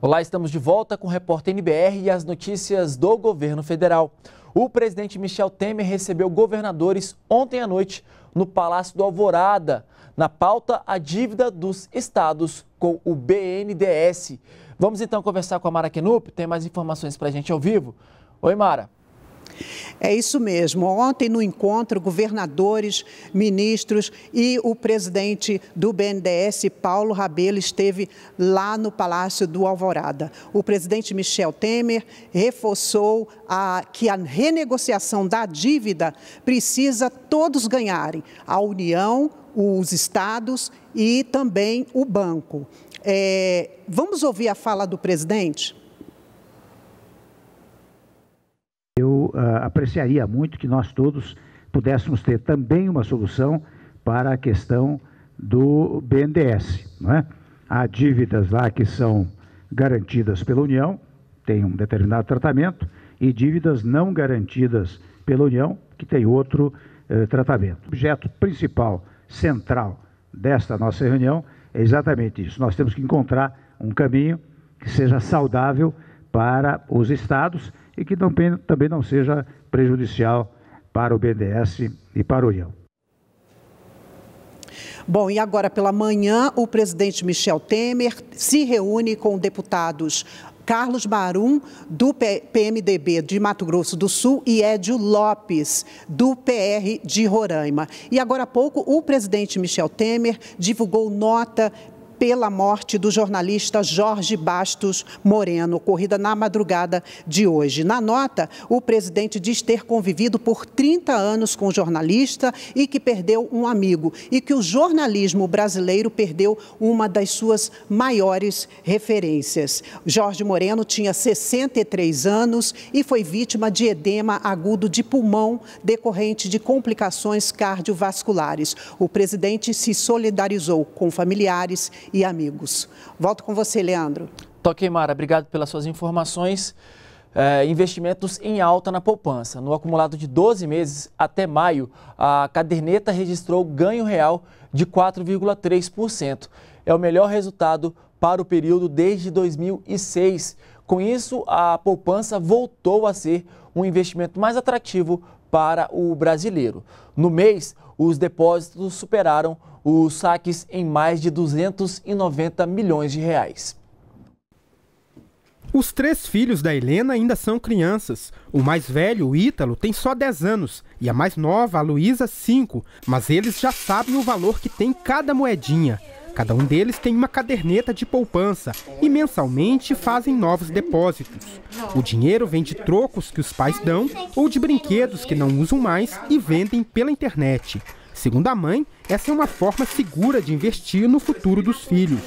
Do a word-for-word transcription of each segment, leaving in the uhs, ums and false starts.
Olá, estamos de volta com o Repórter N B R e as notícias do governo federal. O presidente Michel Temer recebeu governadores ontem à noite no Palácio do Alvorada. Na pauta, a dívida dos estados com o B N D E S. Vamos então conversar com a Mara Kenup, tem mais informações para a gente ao vivo. Oi, Mara. É isso mesmo. Ontem, no encontro, governadores, ministros e o presidente do B N D E S, Paulo Rabelo, esteve lá no Palácio do Alvorada. O presidente Michel Temer reforçou a, que a renegociação da dívida precisa todos ganharem, a União, os estados e também o banco. É, vamos ouvir a fala do presidente? Eu uh, apreciaria muito que nós todos pudéssemos ter também uma solução para a questão do B N D E S. Não é? Há dívidas lá que são garantidas pela União, tem um determinado tratamento, e dívidas não garantidas pela União, que tem outro uh, tratamento. O objeto principal, central desta nossa reunião é exatamente isso. Nós temos que encontrar um caminho que seja saudável para os estados e que também, também não seja prejudicial para o B N D E S e para o União. Bom, e agora pela manhã, o presidente Michel Temer se reúne com deputados Carlos Barum, do P M D B de Mato Grosso do Sul, e Edio Lopes, do P R de Roraima. E agora há pouco, o presidente Michel Temer divulgou nota pela morte do jornalista Jorge Bastos Moreno, ocorrida na madrugada de hoje. Na nota, o presidente diz ter convivido por trinta anos com o jornalista e que perdeu um amigo, e que o jornalismo brasileiro perdeu uma das suas maiores referências. Jorge Moreno tinha sessenta e três anos e foi vítima de edema agudo de pulmão decorrente de complicações cardiovasculares. O presidente se solidarizou com familiares e amigos. Volto com você, Leandro. Toque, Mara. Obrigado pelas suas informações. É, investimentos em alta na poupança. No acumulado de doze meses até maio, a caderneta registrou ganho real de quatro vírgula três por cento. É o melhor resultado para o período desde dois mil e seis. Com isso, a poupança voltou a ser um investimento mais atrativo para o brasileiro. No mês, os depósitos superaram os saques em mais de duzentos e noventa milhões de reais. Os três filhos da Helena ainda são crianças. O mais velho, o Ítalo, tem só dez anos e a mais nova, a Luísa, cinco. Mas eles já sabem o valor que tem cada moedinha. Cada um deles tem uma caderneta de poupança e mensalmente fazem novos depósitos. O dinheiro vem de trocos que os pais dão ou de brinquedos que não usam mais e vendem pela internet. Segundo a mãe, essa é uma forma segura de investir no futuro dos filhos.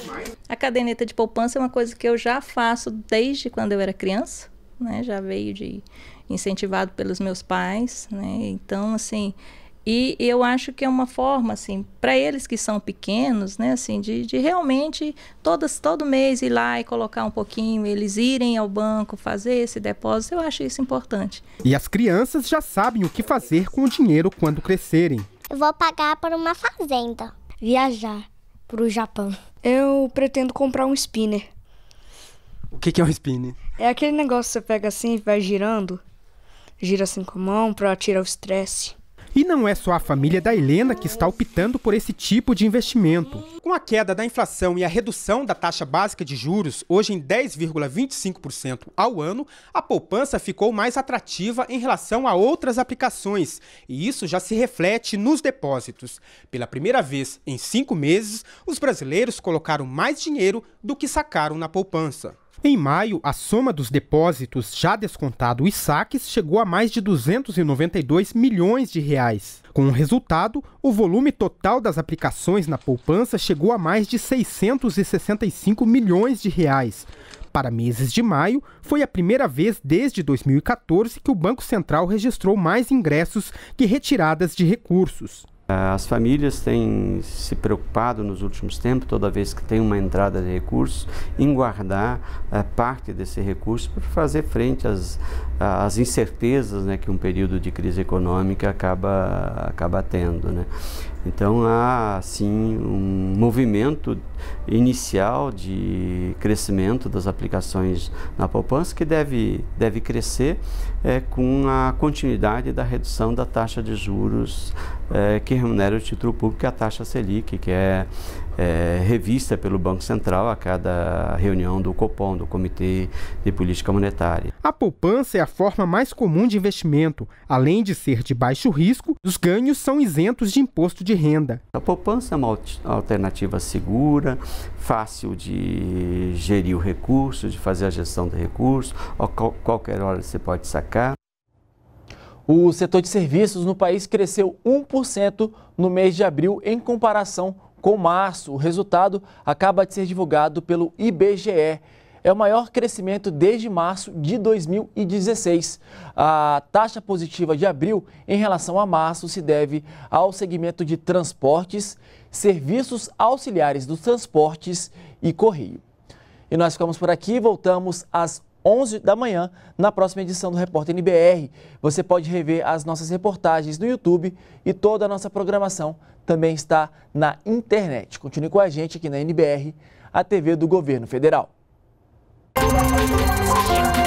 A caderneta de poupança é uma coisa que eu já faço desde quando eu era criança, né? Já veio de incentivado pelos meus pais, né? Então, assim, e eu acho que é uma forma, assim, para eles que são pequenos, né? Assim, de, de realmente todas, todo mês ir lá e colocar um pouquinho, eles irem ao banco, fazer esse depósito, eu acho isso importante. E as crianças já sabem o que fazer com o dinheiro quando crescerem. Eu vou pagar por uma fazenda. Viajar para o Japão. Eu pretendo comprar um spinner. O que, que é um spinner? É aquele negócio que você pega assim e vai girando. Gira assim com a mão para tirar o estresse. E não é só a família da Helena que está optando por esse tipo de investimento. Com a queda da inflação e a redução da taxa básica de juros, hoje em dez vírgula vinte e cinco por cento ao ano, a poupança ficou mais atrativa em relação a outras aplicações. E isso já se reflete nos depósitos. Pela primeira vez em cinco meses, os brasileiros colocaram mais dinheiro do que sacaram na poupança. Em maio, a soma dos depósitos, já descontado os saques, chegou a mais de duzentos e noventa e dois milhões de reais. Com o resultado, o volume total das aplicações na poupança chegou a mais de seiscentos e sessenta e cinco milhões de reais. Para meses de maio, foi a primeira vez desde dois mil e quatorze que o Banco Central registrou mais ingressos que retiradas de recursos. As famílias têm se preocupado nos últimos tempos, toda vez que tem uma entrada de recursos, em guardar uh, parte desse recurso para fazer frente às, as incertezas, né, que um período de crise econômica acaba, acaba tendo, né? Então há sim um movimento inicial de crescimento das aplicações na poupança que deve, deve crescer é, com a continuidade da redução da taxa de juros é, que remunera o título público, que é a taxa Selic, que é, é revista pelo Banco Central a cada reunião do COPOM, do Comitê de Política Monetária. A poupança é a forma mais comum de investimento. Além de ser de baixo risco, os ganhos são isentos de imposto de renda. A poupança é uma alternativa segura, fácil de gerir o recurso, de fazer a gestão do recurso, a qualquer hora você pode sacar. O setor de serviços no país cresceu um por cento no mês de abril em comparação com março. O resultado acaba de ser divulgado pelo I B G E. É o maior crescimento desde março de dois mil e dezesseis. A taxa positiva de abril em relação a março se deve ao segmento de transportes, serviços auxiliares dos transportes e correio. E nós ficamos por aqui, voltamos às onze da manhã na próxima edição do Repórter N B R. Você pode rever as nossas reportagens no YouTube e toda a nossa programação também está na internet. Continue com a gente aqui na N B R, a T V do Governo Federal. We'll be right back.